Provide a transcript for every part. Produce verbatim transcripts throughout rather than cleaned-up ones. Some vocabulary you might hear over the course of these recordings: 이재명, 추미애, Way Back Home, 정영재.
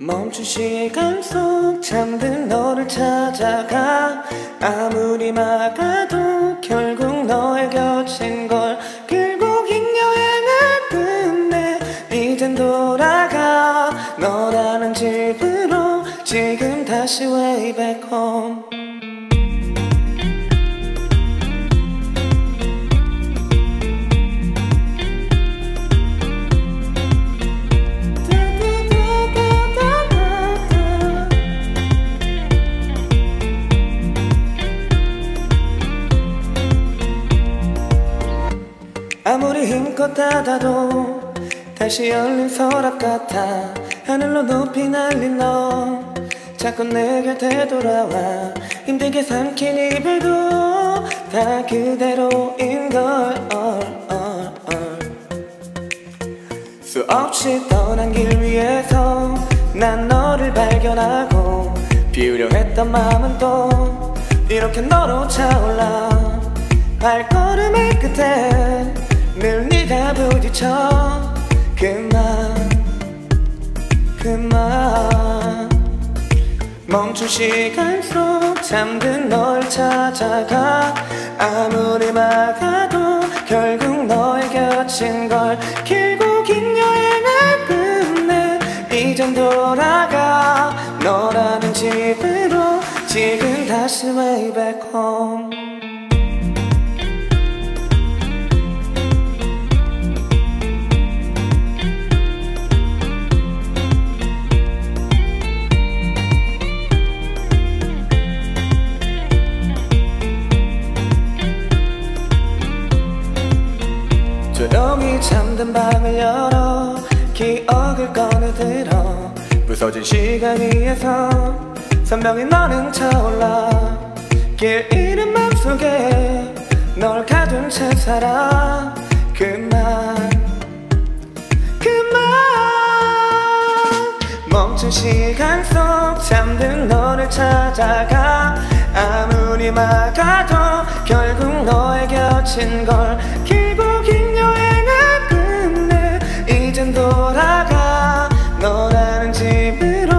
멈춘 시간 속 잠든 너를 찾아가 아무리 막아도 결국 너의 곁인 걸 길고 긴 여행을 끝내 이젠 돌아가 너라는 집으로 지금 다시 way back home. 아무리 힘껏 닫아도 다시 열린 서랍 같아 하늘로 높이 날린 너 자꾸 내 곁에 돌아와 힘들게 삼킨 이별도 다 그대로인걸 수없이 떠난 길 위에서 난 너를 발견하고 비우려 했던 마음은 또 이렇게 너로 차올라 발걸음의 끝에 늘 네가 부딪혀 그만 그만 멈춘 시간 속 잠든 널 찾아가 아무리 막아도 결국 너의 곁인 걸 길고 긴 여행을 끝내 이젠 돌아가 너라는 집으로 지금 다시 way back home. 조용히 잠든 방을 열어 기억을 꺼내들어 부서진 시간 위에서 선명히 너는 차올라 길 잃은 맘속에 널 가둔 채 살아 그만 그만 멈춘 시간 속 잠든 너를 찾아가 아무리 막아도 결국 너의 곁인 걸 길고 긴 여행을 끝내 이젠 돌아가 너라는 집으로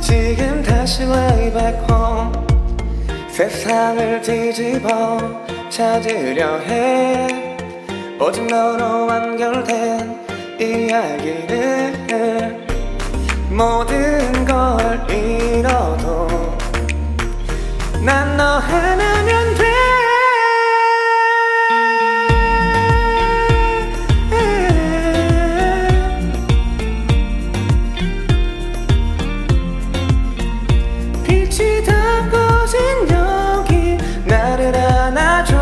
지금 다시 way back home. 세상을 뒤집어 찾으려 해 오직 너로 완결된 이야기를 모든 걸 잃어도 난 너 하나면 돼. 빛이 담궈진 여기 나를 안아줘.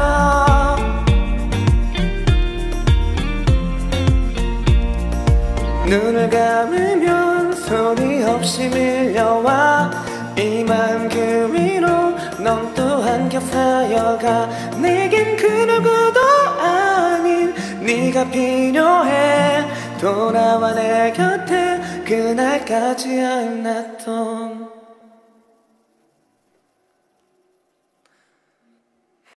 눈을 감으면 소리 없이 밀려와 이 마음 그 위로 넌 또한 겹사여가 내겐 그 누구도 아닌 네가 필요해 돌아와 내 곁에 그날까지 I'm not alone.